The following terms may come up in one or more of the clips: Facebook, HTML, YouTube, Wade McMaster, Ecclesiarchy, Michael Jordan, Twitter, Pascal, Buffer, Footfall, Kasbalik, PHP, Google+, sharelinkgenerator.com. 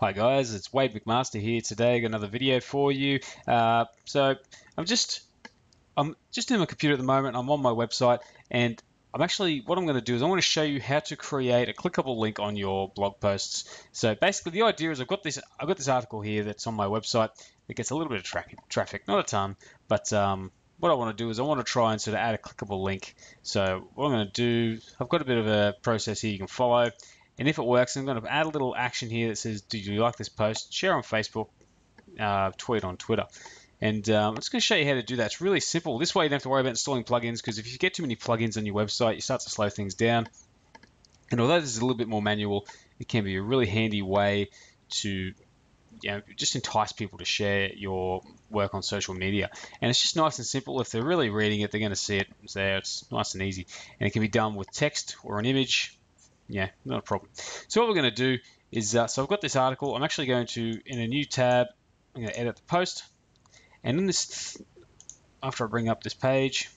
Hi guys, it's Wade McMaster here today. I've got another video for you. So I'm just in my computer at the moment. I'm on my website, and what I'm going to do is I want to show you how to create a clickable link on your blog posts. So basically, the idea is I've got this article here that's on my website. It gets a little bit of traffic, not a ton, but what I want to do is I want to try and sort of add a clickable link. So what I'm going to do, I've got a bit of a process here you can follow. And if it works, I'm going to add a little action here that says, do you like this post? Share on Facebook, tweet on Twitter. And I'm just going to show you how to do that. It's really simple. This way you don't have to worry about installing plugins, because if you get too many plugins on your website, you start to slow things down. And although this is a little bit more manual, it can be a really handy way to just entice people to share your work on social media. And it's just nice and simple. If they're really reading it, they're going to see it. So it's nice and easy. And it can be done with text or an image. Yeah, not a problem. So what we're going to do is, so I've got this article. I'm actually going to, in a new tab, I'm going to edit the post. And in this, after I bring up this page,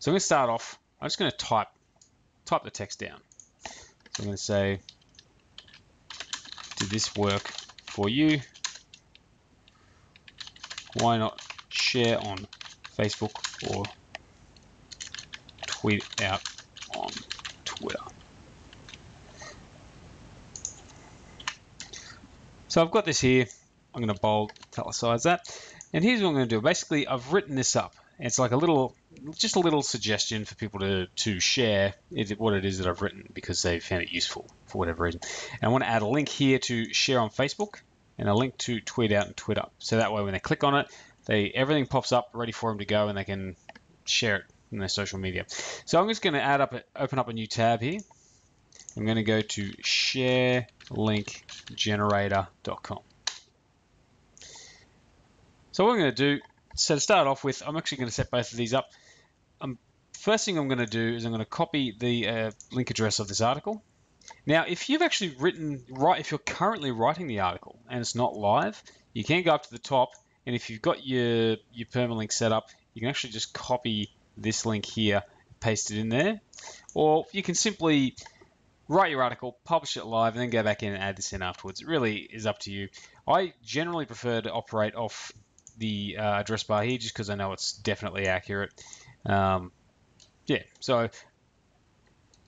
so I'm going to start off, I'm just going to type the text down. So I'm going to say, did this work for you? Why not share on Facebook or tweet out on Twitter? So I've got this here. I'm going to bold, italicize that. And here's what I'm going to do. Basically, I've written this up. It's like just a little suggestion for people to share what it is that I've written, because they found it useful for whatever reason. And I want to add a link here to share on Facebook and a link to tweet out and Twitter. So that way, when they click on it, everything pops up ready for them to go, and they can share it in their social media. So I'm just going to open up a new tab here. I'm going to go to sharelinkgenerator.com. So what I'm going to do, so to start off with, I'm actually going to set both of these up. First thing I'm going to do is I'm going to copy the link address of this article. Now, if you've actually if you're currently writing the article and it's not live, you can go up to the top, and if you've got your permalink set up, you can actually just copy this link here, paste it in there, or you can simply write your article, publish it live, and then go back in and add this in afterwards. It really is up to you. I generally prefer to operate off the address bar here, just because I know it's definitely accurate. Yeah, so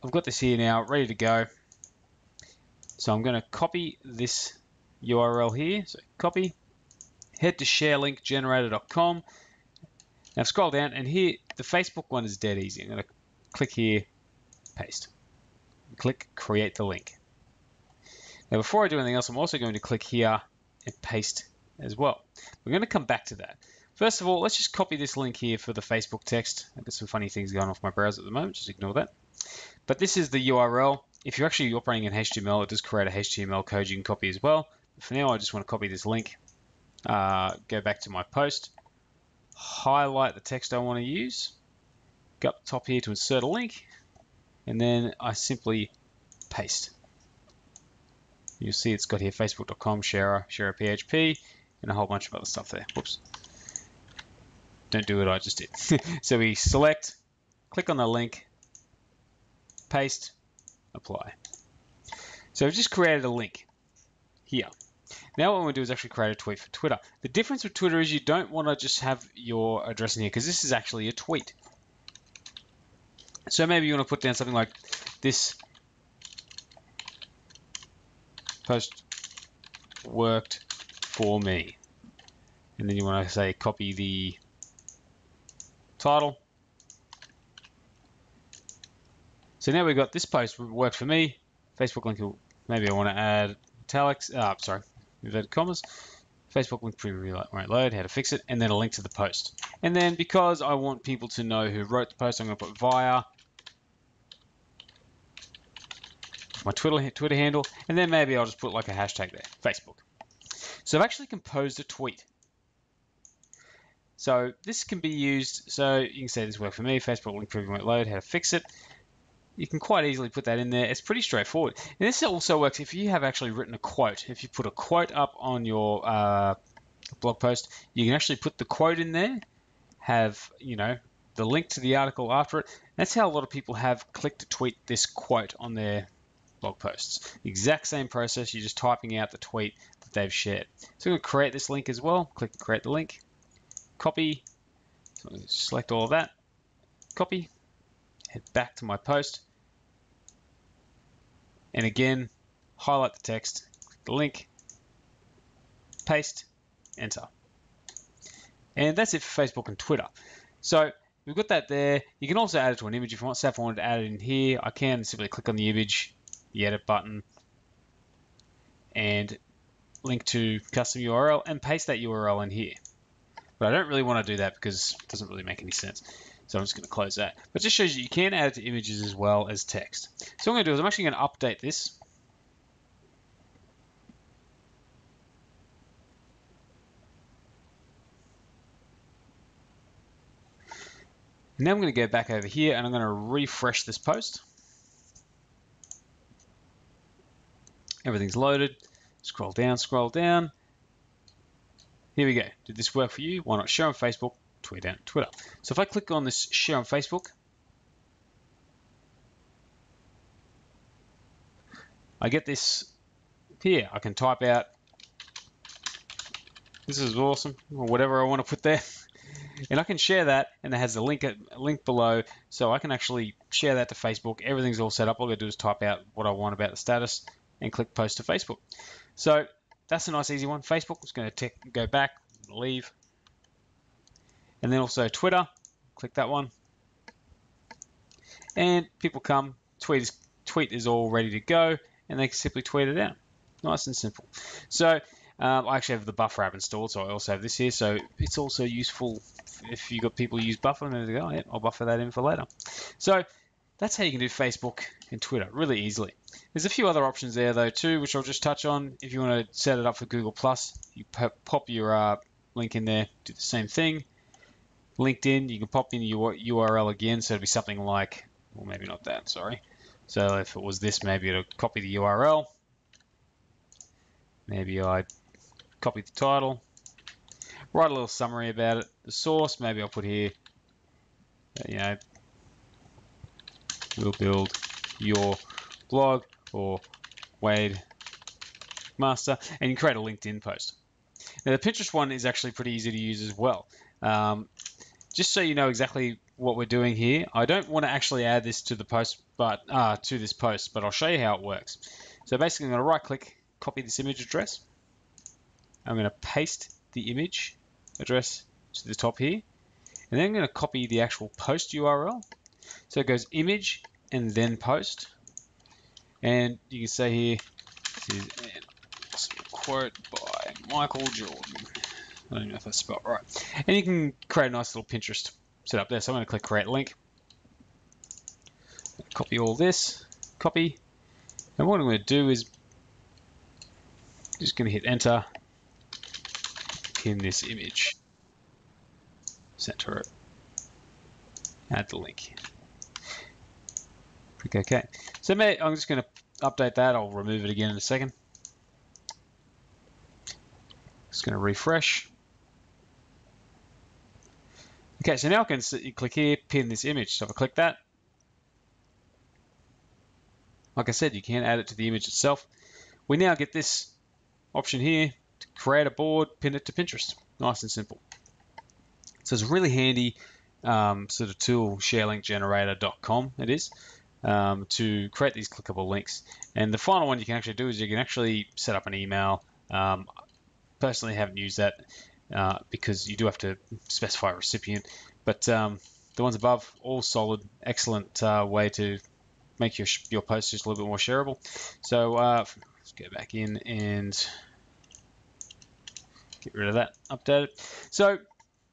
I've got this here now, ready to go. So I'm going to copy this URL here. So copy, head to sharelinkgenerator.com. Now scroll down, and here, the Facebook one is dead easy. I'm going to click here, paste. Click create the link. Now before I do anything else, I'm also going to click here and paste as well. We're going to come back to that. First of all, let's just copy this link here for the Facebook text. I've got some funny things going off my browser at the moment, just ignore that. But this is the URL. If you're actually operating in HTML, it does create a HTML code you can copy as well. For now, I just want to copy this link, go back to my post, highlight the text I want to use, go up top here to insert a link, and then I simply paste. You'll see it's got here facebook.com, share a PHP, and a whole bunch of other stuff there. Whoops. Don't do what I just did. So we select, click on the link, paste, apply. So we've just created a link here. Now what I'm going to do is actually create a tweet for Twitter. The difference with Twitter is you don't want to just have your address in here, because this is actually a tweet. So maybe you want to put down something like this post worked for me, and then you want to say copy the title. So now we've got this post worked for me. Facebook link, maybe I want to add italics, sorry, inverted commas. Facebook link preview won't load, how to fix it, and then a link to the post. And then because I want people to know who wrote the post, I'm going to put via my Twitter handle, and then maybe I'll just put like a hashtag there, Facebook. So I've actually composed a tweet. So this can be used, so you can say this worked for me, Facebook link preview won't load, how to fix it. You can quite easily put that in there. It's pretty straightforward. And this also works if you have actually written a quote. If you put a quote up on your blog post, you can actually put the quote in there, have, the link to the article after it. That's how a lot of people have clicked to tweet this quote on their blog posts. Exact same process, you're just typing out the tweet that they've shared. So we'll create this link as well. Click create the link, copy, so I'm going to select all of that, copy, head back to my post, and again, highlight the text, click the link, paste, enter. And that's it for Facebook and Twitter. So we've got that there. You can also add it to an image if you want. So if I wanted to add it in here, I can simply click on the image, the edit button, and link to custom URL and paste that URL in here. But I don't really want to do that because it doesn't really make any sense. So I'm just going to close that. But it just shows you you can add it to images as well as text. So what I'm going to do is I'm actually going to update this. Now I'm going to go back over here and I'm going to refresh this post. Everything's loaded. Scroll down, scroll down. Here we go. Did this work for you? Why not share on Facebook, tweet out on Twitter? So if I click on this share on Facebook, I get this here. I can type out, this is awesome, or whatever I want to put there. And I can share that, and it has a link below, so I can actually share that to Facebook. Everything's all set up. All I gotta do is type out what I want about the status and click post to Facebook. So that's a nice easy one. Facebook, is going to go back, leave. And then also Twitter, click that one. And people come, tweet is all ready to go, and they can simply tweet it out. Nice and simple. So I actually have the Buffer app installed, so I also have this here. So it's also useful if you've got people who use Buffer, and then they go, oh, yeah, I'll buffer that in for later. So that's how you can do Facebook and Twitter really easily. There's a few other options there though too, which I'll just touch on. If you want to set it up for Google+, you pop your link in there, do the same thing. LinkedIn, you can pop in your URL again, so it'll be something like, well, maybe not that, sorry. So if it was this, maybe it'll copy the URL. Maybe I copy the title, write a little summary about it, the source, maybe I'll put here, you know, we'll build your blog or Wade Master, and you create a LinkedIn post. Now the Pinterest one is actually pretty easy to use as well. Just so you know exactly what we're doing here, I don't want to actually add this to the post, but to this post, but I'll show you how it works. So basically I'm going to right click, copy this image address. I'm going to paste the image address to the top here, and then I'm going to copy the actual post URL. So it goes image and then post. And you can say here, this is an awesome quote by Michael Jordan. I don't know if I spelled right. And you can create a nice little Pinterest setup there. So I'm going to click create link, copy all this, copy. And what I'm going to do is just going to hit enter in this image, center it, add the link, click OK. So I'm just going to update that. I'll remove it again in a second. Just going to refresh. Okay, so now I can click here, pin this image. So if I click that, like I said, you can add it to the image itself. We now get this option here to create a board, pin it to Pinterest. Nice and simple. So it's a really handy sort of tool, sharelinkgenerator.com it is, to create these clickable links. And the final one you can actually do is you can actually set up an email. Personally haven't used that because you do have to specify a recipient, but the ones above, all solid, excellent way to make your post just a little bit more shareable. So let's go back in and get rid of that, update it. So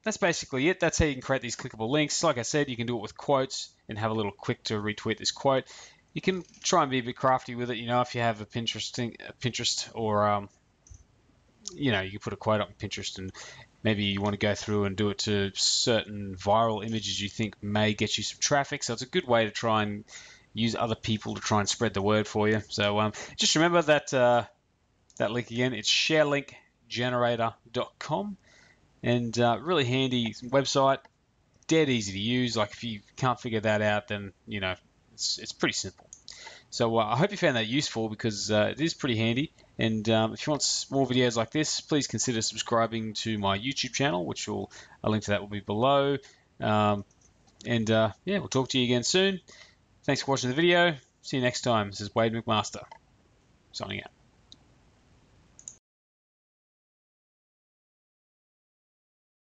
that's basically it. That's how you can create these clickable links. Like I said, you can do it with quotes and have a little quick to retweet this quote. You can try and be a bit crafty with it. You know, if you have a Pinterest or, you know, you can put a quote up on Pinterest and maybe you want to go through and do it to certain viral images you think may get you some traffic. So it's a good way to try and use other people to try and spread the word for you. So just remember that, that link again, it's sharelinkgenerator.com, and really handy website, dead easy to use. Like if you can't figure that out, then you know it's pretty simple. So I hope you found that useful, because it is pretty handy. And if you want more videos like this, please consider subscribing to my YouTube channel, which will, a link to that will be below. Yeah, we'll talk to you again soon. Thanks for watching the video. See you next time. This is Wade McMaster, signing out.